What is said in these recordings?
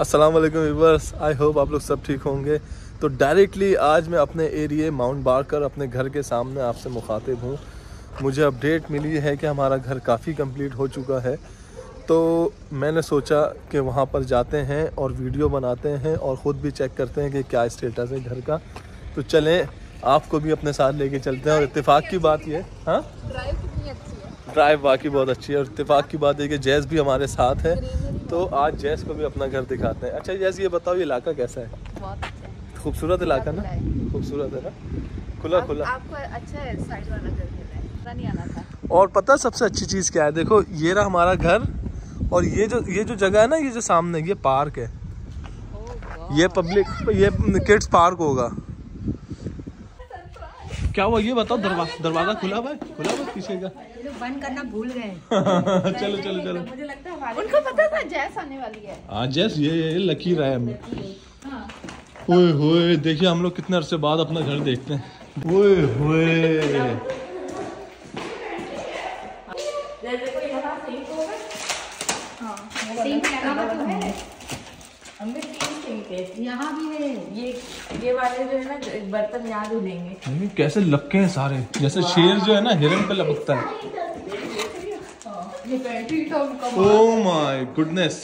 अस्सलाम वालेकुम viewers, I hope आप लोग सब ठीक होंगे। तो डायरेक्टली आज मैं अपने एरिए माउंट बारकर अपने घर के सामने आपसे मुखातिब हूँ। मुझे अपडेट मिली है कि हमारा घर काफ़ी कंप्लीट हो चुका है, तो मैंने सोचा कि वहाँ पर जाते हैं और वीडियो बनाते हैं और ख़ुद भी चेक करते हैं कि क्या स्टेटस है घर का। तो चलें, आपको भी अपने साथ लेके चलते हैं। और इत्तेफाक की बात ये, हाँ ड्राइव वाकई बहुत अच्छी है। और इत्तेफाक की बात है कि जैस भी हमारे साथ है, तो आज जैस को भी अपना घर दिखाते हैं। अच्छा जैस, ये बताओ ये इलाका कैसा है? बहुत अच्छा, खूबसूरत इलाका ना, खूबसूरत है ना, खुला खुला आपको अच्छा है, साइड वाला घर पता नहीं आना था। और पता सबसे अच्छी चीज़ क्या है? देखो ये रहा हमारा घर, और ये जो जगह है ना, ये जो सामने ये पार्क है, ये पब्लिक, ये किड्स पार्क होगा। क्या हुआ ये बताओ? दरवाजा खुला हुआ है, खुला हुआ पीछे का, ये लोग बंद करना भूल गए। चलो चलो चलो, मुझे लगता है उनको पता था जैस आने वाली है। हां जैस, ये लकी रहा है हमें। हां ओए होए, देखिए हम लोग कितने अरसे बाद अपना घर देखते हैं। ओए होए, जैसे कोई यहां सिंक होगा। हां सिंक लगा तो है, हमने तीन सिंक है यहाँ भी है। ये वाले जो है ना बर्तन यहाँ धुलेंगे। कैसे लपके हैं सारे, जैसे शेर जो है ना हिरन पे लपकता है। Oh my goodness.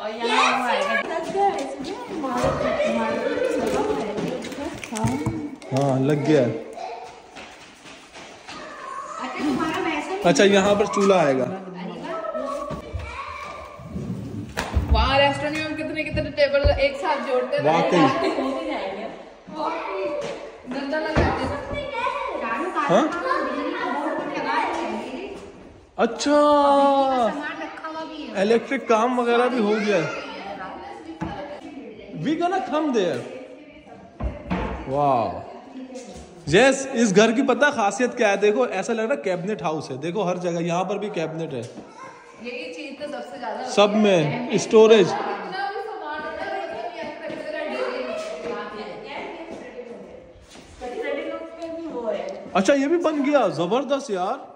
और यहाँ हाँ लग गया। अच्छा यहाँ पर चूल्हा आएगा। वहाँ रेस्टोरेंट में हम कितने कितने टेबल एक साथ जोड़ते हैं। हाँ? अच्छा, इलेक्ट्रिक काम वगैरह भी हो गया है। We gonna come there. वाह यस, इस घर की पता खासियत क्या है? देखो ऐसा लग रहा है कैबिनेट हाउस है। देखो हर जगह, यहाँ पर भी कैबिनेट है। यही चीज़ तो सबसे ज़्यादा सब में स्टोरेज। अच्छा ये भी बन गया, जबरदस्त यार।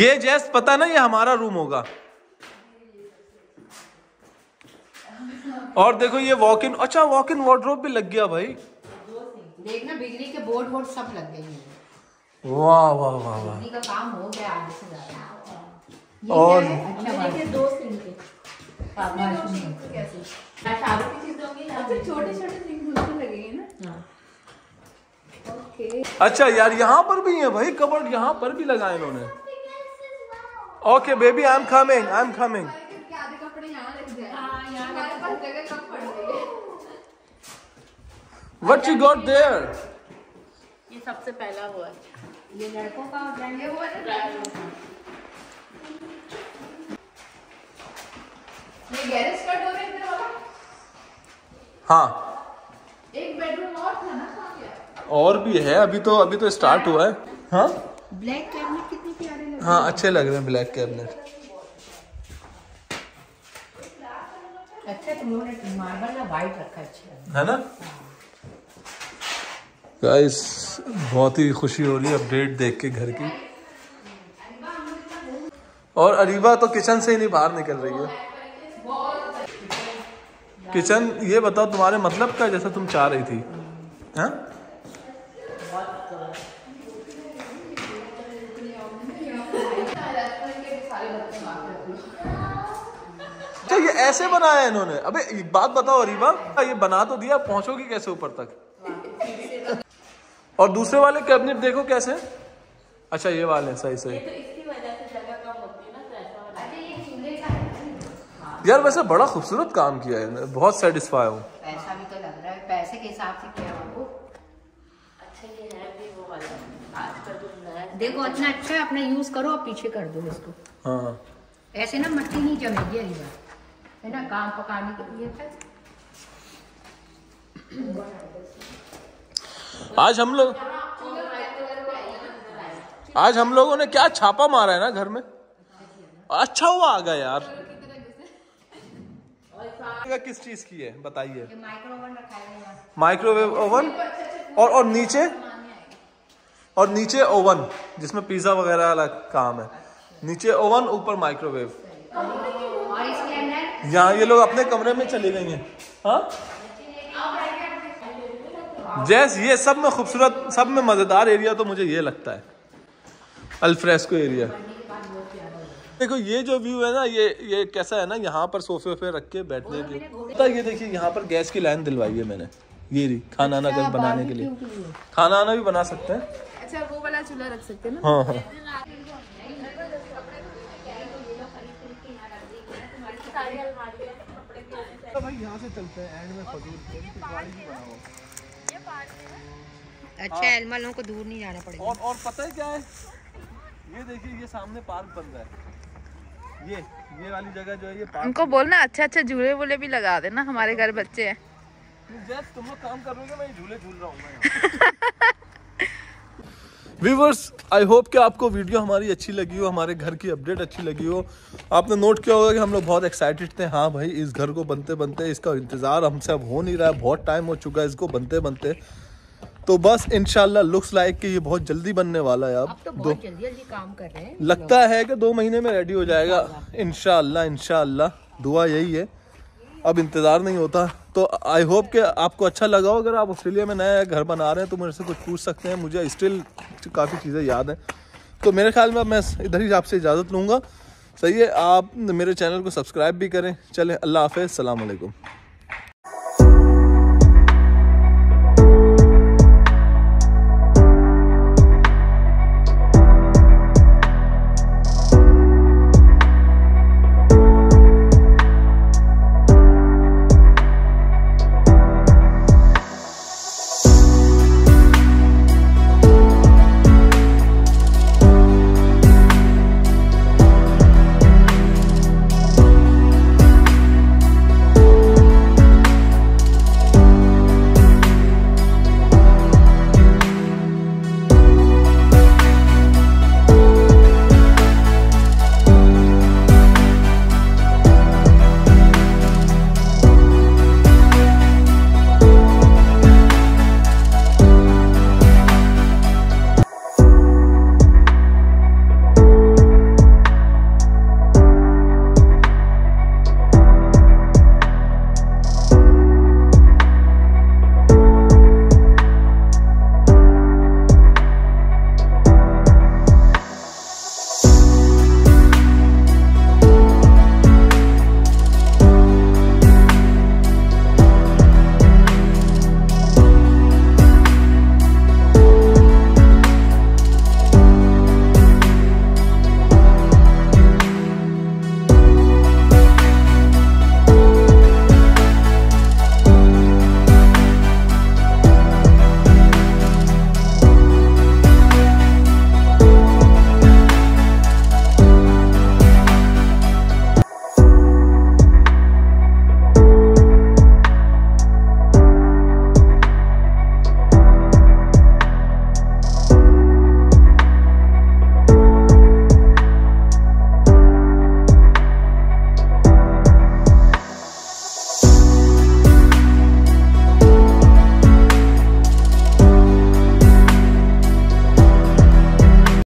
ये जैस पता ना, ये हमारा रूम होगा। और देखो ये वॉक इन, अच्छा वॉक इन वार्डरोब भी लग गया भाई। देखना बिजली के बोर्ड वोर्ड सब लग गए हैं। वाह वाह वाह वाह, बिजली का काम हो गया आगे से ज्यादा। और दो सिंक है। अच्छा यार यहाँ पर भी है भाई कबर्ड, यहाँ पर भी लगाए इन्होंने। Okay baby, I am coming, I am coming. What you got there? ये सबसे पहला हुआ है, ये लड़कों का हुआ है। ये गैरेज कट हो रहा है इधर वाला। हाँ एक बेडरूम और था ना साथ, और भी है। अभी तो स्टार्ट हुआ है। हाँ ब्लैक कैबिनेट कितने प्यारे लग रहे हैं। हाँ अच्छे लग रहे हैं ब्लैक कैबिनेट। अच्छा तुमने मार्बल या व्हाइट रखा, अच्छा है ना। गाइस बहुत ही खुशी हो रही है अपडेट देख के घर की। और अरीबा तो किचन से ही नहीं बाहर निकल रही है। किचन, ये बताओ तुम्हारे मतलब का, जैसा तुम चाह रही थी? हाँ तो ये ऐसे बनाया है इन्होंने। अबे एक बात बताओ अरीबा, ये बना तो दिया, पहुंचोगी कैसे ऊपर तक? और दूसरे वाले कैबिनेट देखो कैसे। अच्छा ये वाले सही सही यार, वैसे बड़ा खूबसूरत काम किया है, बहुत सेटिस्फाई हूँ। पैसा भी तो लग रहा है, पैसे के हिसाब से किया वो। अच्छा ये है भी वो वाला, आज कर दो। देखो इतना अच्छा है, अपना यूज करो और पीछे कर दो इसको। हाँ ऐसे ना मट्टी नहीं जमेगी अली बात, है ना, काम पकाने के लिए। आज हम लोगों ने क्या छापा मारा है ना घर में। अच्छा हुआ आ गया यार। किस चीज की है बताइए? माइक्रोवेव ओवन, और नीचे ओवन जिसमें पिज्जा वगैरह वाला काम है। नीचे ओवन, ऊपर माइक्रोवेव। और इसके अंदर यहाँ ये लोग अपने कमरे में चली गई हैं। हाँ जैस ये सब में खूबसूरत, सब में मज़ेदार एरिया तो मुझे ये लगता है अल्फ्रेस्को एरिया। देखो ये जो व्यू है ना, ये कैसा है ना, यहाँ पर सोफे पे रख के बैठने के। ये देखिए यहाँ पर गैस की लाइन दिलवाई है मैंने, ये खाना आना कभी बनाने के लिए, खाना आना भी बना सकते हैं। अच्छा वो वाला चूल्हा रख सकते हैं ना। हाँ हाँ तो भाई यहाँ से चलते हैं एंड में फजूल। अच्छा एलमा लोगों को दूर नहीं जाना पड़ेगा। और पता है क्या है, ये देखिए ये सामने पार्क बन रहा है, ये वाली जगह जो है ये पार्क। उनको बोलना अच्छा अच्छा झूले वूले भी लगा देना, हमारे घर बच्चे हैं। जस्ट तुम लोग काम करोगे, मैं झूले झूल रहा हूँ। व्यूवर्स आई होप कि आपको वीडियो हमारी अच्छी लगी हो, हमारे घर की अपडेट अच्छी लगी हो। आपने नोट किया होगा कि हम लोग बहुत एक्साइटेड थे। हाँ भाई इस घर को बनते बनते, इसका इंतज़ार हमसे अब हो नहीं रहा है, बहुत टाइम हो चुका है इसको बनते बनते। तो बस इंशाल्लाह लुक्स लाइक कि ये बहुत जल्दी बनने वाला है। आप तो बहुत जल्दी काम कर रहे हैं, लगता है कि 2 महीने में रेडी हो जाएगा इंशाल्लाह। इंशाल्लाह दुआ यही है, अब इंतज़ार नहीं होता। तो आई होप कि आपको अच्छा लगा हो। अगर आप ऑस्ट्रेलिया में नया घर बना रहे हैं तो मेरे से कुछ पूछ सकते हैं, मुझे स्टिल काफ़ी चीज़ें याद हैं। तो मेरे ख्याल में अब मैं इधर ही आपसे इजाज़त लूँगा। सही है, आप मेरे चैनल को सब्सक्राइब भी करें। चलें अल्लाह हाफ़िज़, अस्सलाम वालेकुम।